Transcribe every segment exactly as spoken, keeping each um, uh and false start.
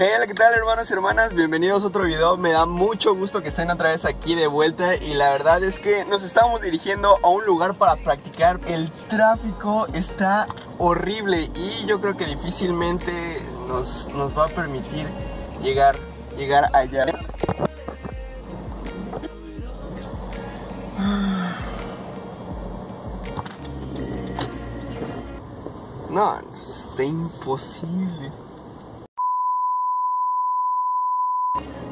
Hola, ¿qué tal, hermanos y hermanas? Bienvenidos a otro video. Me da mucho gusto que estén otra vez aquí de vuelta. Y la verdad es que nos estamos dirigiendo a un lugar para practicar. El tráfico está horrible y yo creo que difícilmente nos, nos va a permitir llegar, llegar allá. No, está imposible.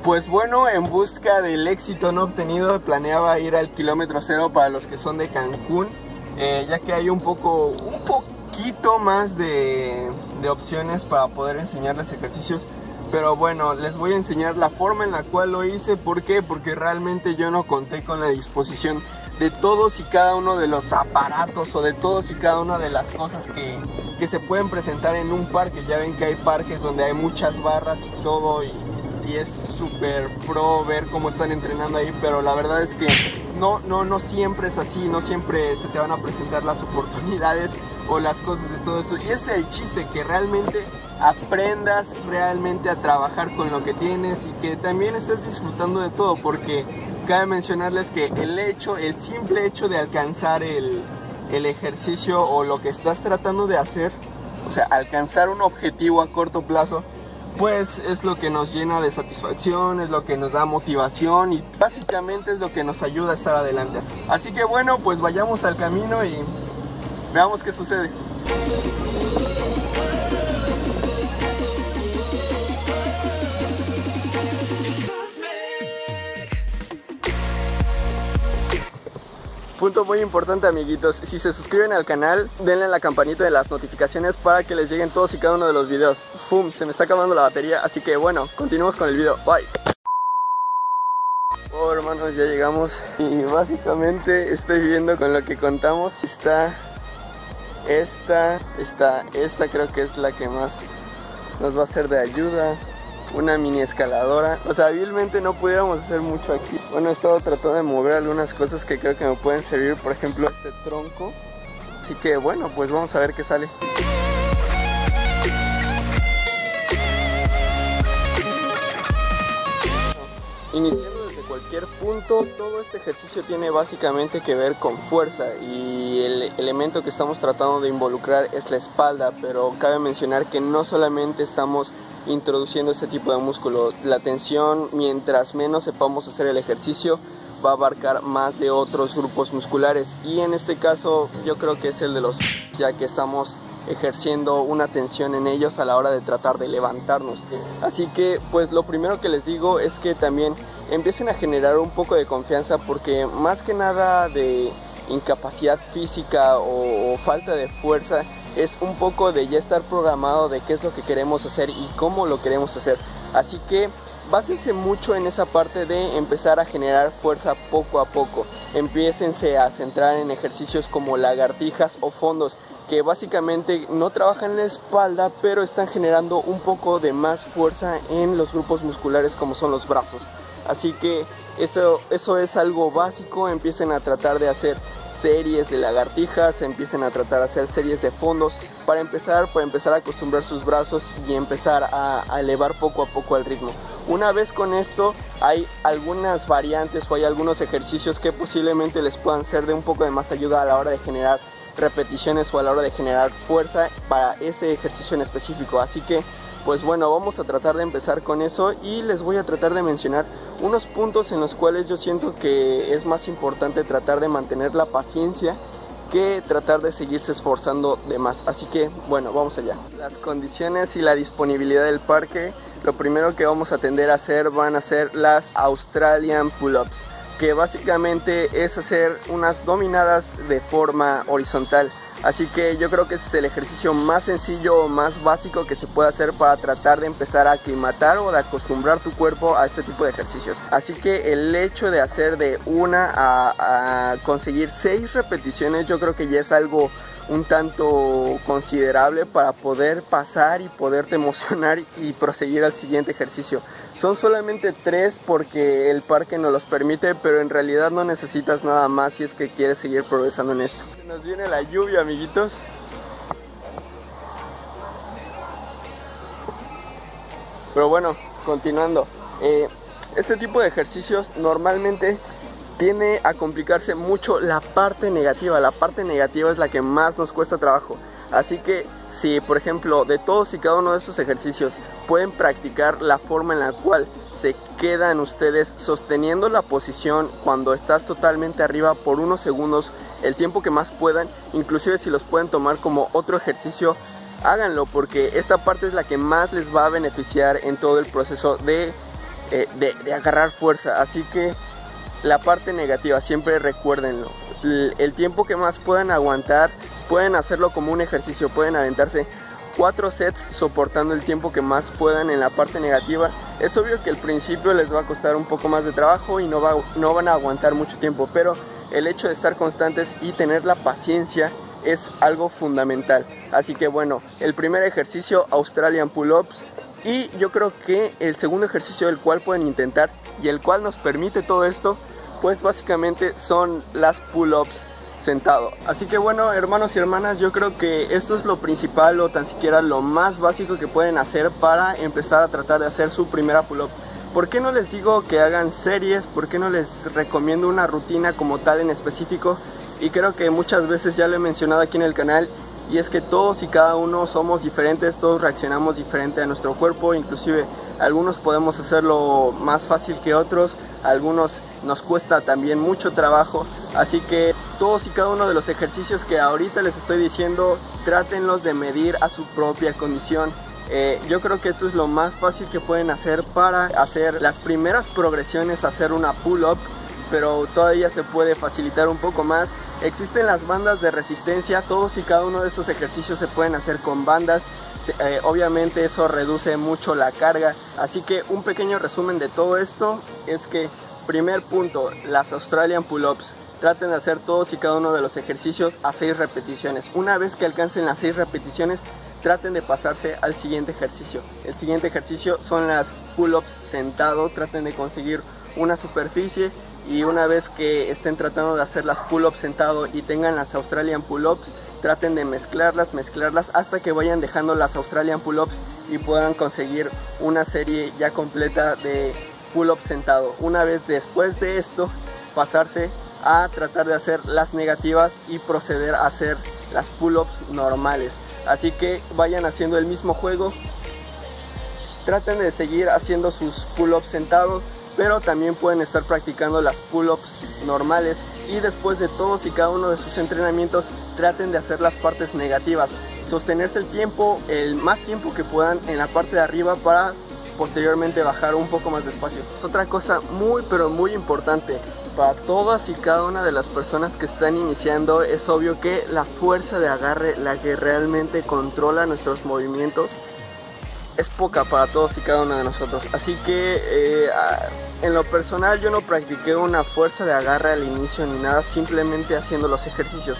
Pues bueno, en busca del éxito no obtenido, planeaba ir al kilómetro cero para los que son de Cancún, eh, ya que hay un poco, un poquito más de, de opciones para poder enseñarles ejercicios. Pero bueno, les voy a enseñar la forma en la cual lo hice. ¿Por qué? Porque realmente yo no conté con la disposición de todos y cada uno de los aparatos o de todos y cada una de las cosas que, que se pueden presentar en un parque. Ya ven que hay parques donde hay muchas barras y todo y... y es súper pro ver cómo están entrenando ahí, pero la verdad es que no, no, no siempre es así, no siempre se te van a presentar las oportunidades o las cosas de todo eso. Y ese es el chiste, que realmente aprendas realmente a trabajar con lo que tienes y que también estés disfrutando de todo, porque cabe mencionarles que el hecho, el simple hecho de alcanzar el, el ejercicio o lo que estás tratando de hacer, o sea, alcanzar un objetivo a corto plazo, pues es lo que nos llena de satisfacción, es lo que nos da motivación y básicamente es lo que nos ayuda a estar adelante. Así que bueno, pues vayamos al camino y veamos qué sucede. Punto muy importante, amiguitos: si se suscriben al canal, denle a la campanita de las notificaciones para que les lleguen todos y cada uno de los videos. ¡Pum! Se me está acabando la batería, así que bueno, continuemos con el video. Bye. Oh, hermanos, ya llegamos y básicamente estoy viendo con lo que contamos. Está esta, esta, esta creo que es la que más nos va a ser de ayuda. Una mini escaladora. O sea, hábilmente no pudiéramos hacer mucho aquí. Bueno, he estado tratando de mover algunas cosas que creo que me pueden servir, por ejemplo este tronco. Así que bueno, pues vamos a ver qué sale. Iniciando desde cualquier punto, todo este ejercicio tiene básicamente que ver con fuerza, y el elemento que estamos tratando de involucrar es la espalda, pero cabe mencionar que no solamente estamos introduciendo este tipo de músculo. La tensión, mientras menos sepamos hacer el ejercicio, va a abarcar más de otros grupos musculares, y en este caso yo creo que es el de los, ya que estamos ejerciendo una tensión en ellos a la hora de tratar de levantarnos. Así que pues lo primero que les digo es que también empiecen a generar un poco de confianza, porque más que nada de incapacidad física o, o falta de fuerza, es un poco de ya estar programado de qué es lo que queremos hacer y cómo lo queremos hacer. Así que básense mucho en esa parte de empezar a generar fuerza poco a poco. Empiécense a centrar en ejercicios como lagartijas o fondos, que básicamente no trabajan la espalda, pero están generando un poco de más fuerza en los grupos musculares como son los brazos. Así que eso, eso es algo básico. Empiecen a tratar de hacer series de lagartijas, empiecen a tratar de hacer series de fondos para empezar, para empezar a acostumbrar sus brazos y empezar a, a elevar poco a poco el ritmo. Una vez con esto, hay algunas variantes o hay algunos ejercicios que posiblemente les puedan ser de un poco de más ayuda a la hora de generar repeticiones o a la hora de generar fuerza para ese ejercicio en específico. Así que pues bueno, vamos a tratar de empezar con eso, y les voy a tratar de mencionar unos puntos en los cuales yo siento que es más importante tratar de mantener la paciencia que tratar de seguirse esforzando de más. Así que bueno, vamos allá. Las condiciones y la disponibilidad del parque. Lo primero que vamos a tender a hacer van a ser las Australian Pull-Ups, que básicamente es hacer unas dominadas de forma horizontal. Así que yo creo que ese es el ejercicio más sencillo o más básico que se puede hacer para tratar de empezar a aclimatar o de acostumbrar tu cuerpo a este tipo de ejercicios. Así que el hecho de hacer de una a, a conseguir seis repeticiones, yo creo que ya es algo un tanto considerable para poder pasar y poderte emocionar y proseguir al siguiente ejercicio. Son solamente tres porque el parque nos los permite, pero en realidad no necesitas nada más si es que quieres seguir progresando en esto. Nos viene la lluvia, amiguitos. Pero bueno, continuando, eh, este tipo de ejercicios normalmente tiende a complicarse mucho la parte negativa. La parte negativa es la que más nos cuesta trabajo. Así que si, por ejemplo, de todos y cada uno de estos ejercicios pueden practicar la forma en la cual se quedan ustedes sosteniendo la posición cuando estás totalmente arriba por unos segundos, el tiempo que más puedan, inclusive si los pueden tomar como otro ejercicio, háganlo, porque esta parte es la que más les va a beneficiar en todo el proceso de, eh, de, de agarrar fuerza. Así que la parte negativa, siempre recuérdenlo, el, el tiempo que más puedan aguantar. Pueden hacerlo como un ejercicio, pueden aventarse cuatro sets soportando el tiempo que más puedan en la parte negativa. Es obvio que al principio les va a costar un poco más de trabajo y no, va, no van a aguantar mucho tiempo, pero el hecho de estar constantes y tener la paciencia es algo fundamental. Así que bueno, el primer ejercicio, Australian Pull-Ups, y yo creo que el segundo ejercicio del cual pueden intentar y el cual nos permite todo esto, pues básicamente son las Pull-Ups sentado. Así que bueno, hermanos y hermanas, yo creo que esto es lo principal o tan siquiera lo más básico que pueden hacer para empezar a tratar de hacer su primera pull-up. ¿Por qué no les digo que hagan series? ¿Por qué no les recomiendo una rutina como tal en específico? Y creo que muchas veces ya lo he mencionado aquí en el canal, y es que todos y cada uno somos diferentes, todos reaccionamos diferente a nuestro cuerpo, inclusive algunos podemos hacerlo más fácil que otros, algunos nos cuesta también mucho trabajo. Así que todos y cada uno de los ejercicios que ahorita les estoy diciendo, trátenlos de medir a su propia condición. Eh, yo creo que esto es lo más fácil que pueden hacer para hacer las primeras progresiones, hacer una pull-up, pero todavía se puede facilitar un poco más. Existen las bandas de resistencia, todos y cada uno de estos ejercicios se pueden hacer con bandas. Eh, obviamente eso reduce mucho la carga. Así que un pequeño resumen de todo esto es que, primer punto, las Australian Pull-Ups. Traten de hacer todos y cada uno de los ejercicios a seis repeticiones. Una vez que alcancen las seis repeticiones, traten de pasarse al siguiente ejercicio. El siguiente ejercicio son las pull-ups sentado. Traten de conseguir una superficie, y una vez que estén tratando de hacer las pull-ups sentado y tengan las Australian Pull-Ups, traten de mezclarlas, mezclarlas hasta que vayan dejando las Australian Pull-Ups y puedan conseguir una serie ya completa de pull-ups sentado. Una vez después de esto, pasarse a tratar de hacer las negativas y proceder a hacer las pull-ups normales. Así que vayan haciendo el mismo juego, traten de seguir haciendo sus pull-ups sentados, pero también pueden estar practicando las pull-ups normales, y después de todos y cada uno de sus entrenamientos traten de hacer las partes negativas, sostenerse el tiempo, el más tiempo que puedan en la parte de arriba para posteriormente bajar un poco más despacio. Otra cosa muy pero muy importante para todas y cada una de las personas que están iniciando, es obvio que la fuerza de agarre, la que realmente controla nuestros movimientos, es poca para todos y cada uno de nosotros. Así que eh, en lo personal yo no practiqué una fuerza de agarre al inicio ni nada, simplemente haciendo los ejercicios.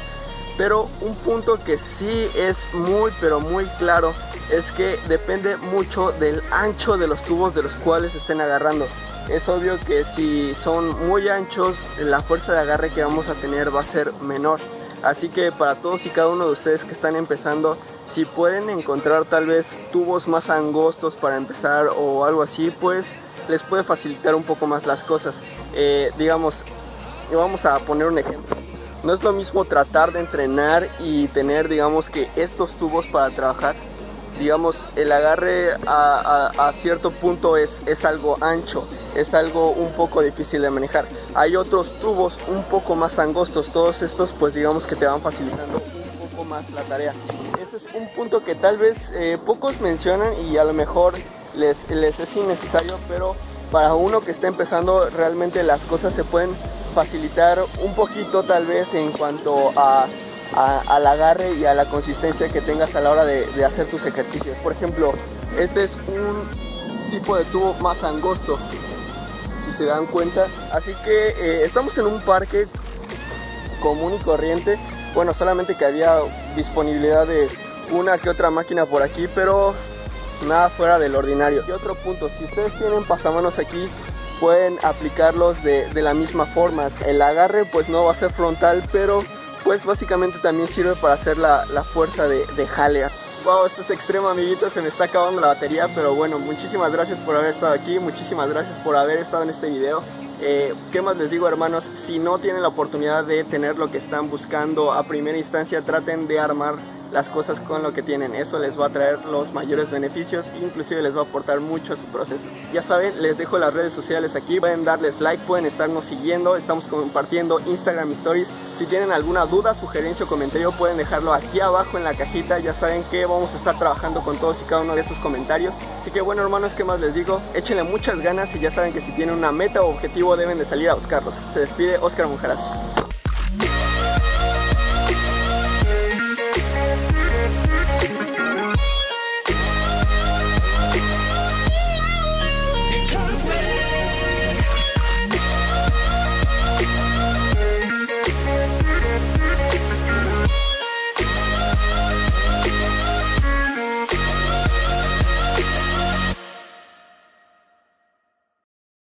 Pero un punto que sí es muy pero muy claro es que depende mucho del ancho de los tubos de los cuales estén agarrando. Es obvio que si son muy anchos, la fuerza de agarre que vamos a tener va a ser menor. Así que para todos y cada uno de ustedes que están empezando, si pueden encontrar tal vez tubos más angostos para empezar o algo así, pues les puede facilitar un poco más las cosas. Eh, digamos, vamos a poner un ejemplo. No es lo mismo tratar de entrenar y tener, digamos, que estos tubos para trabajar. Digamos, el agarre a, a, a cierto punto es, es algo ancho, es algo un poco difícil de manejar. Hay otros tubos un poco más angostos, todos estos pues digamos que te van facilitando un poco más la tarea. Este es un punto que tal vez eh, pocos mencionan y a lo mejor les, les es innecesario, pero para uno que está empezando realmente las cosas se pueden facilitar un poquito tal vez en cuanto a... A, al agarre y a la consistencia que tengas a la hora de, de hacer tus ejercicios. Por ejemplo, este es un tipo de tubo más angosto, si se dan cuenta. Así que eh, estamos en un parque común y corriente. Bueno, solamente que había disponibilidad de una que otra máquina por aquí, pero nada fuera del ordinario. Y otro punto, si ustedes tienen pasamanos aquí, pueden aplicarlos de, de la misma forma. El agarre pues no va a ser frontal, pero pues básicamente también sirve para hacer la, la fuerza de, de jalear. Wow, esto es extremo, amiguitos, se me está acabando la batería, pero bueno, muchísimas gracias por haber estado aquí, muchísimas gracias por haber estado en este video. Eh, ¿Qué más les digo, hermanos? Si no tienen la oportunidad de tener lo que están buscando a primera instancia, traten de armar las cosas con lo que tienen. Eso les va a traer los mayores beneficios, inclusive les va a aportar mucho a su proceso. Ya saben, les dejo las redes sociales aquí, pueden darles like, pueden estarnos siguiendo, estamos compartiendo Instagram Stories. Si tienen alguna duda, sugerencia o comentario, pueden dejarlo aquí abajo en la cajita. Ya saben que vamos a estar trabajando con todos y cada uno de esos comentarios. Así que bueno, hermanos, ¿qué más les digo? Échenle muchas ganas y ya saben que si tienen una meta o objetivo deben de salir a buscarlos. Se despide Oscar Monjaras.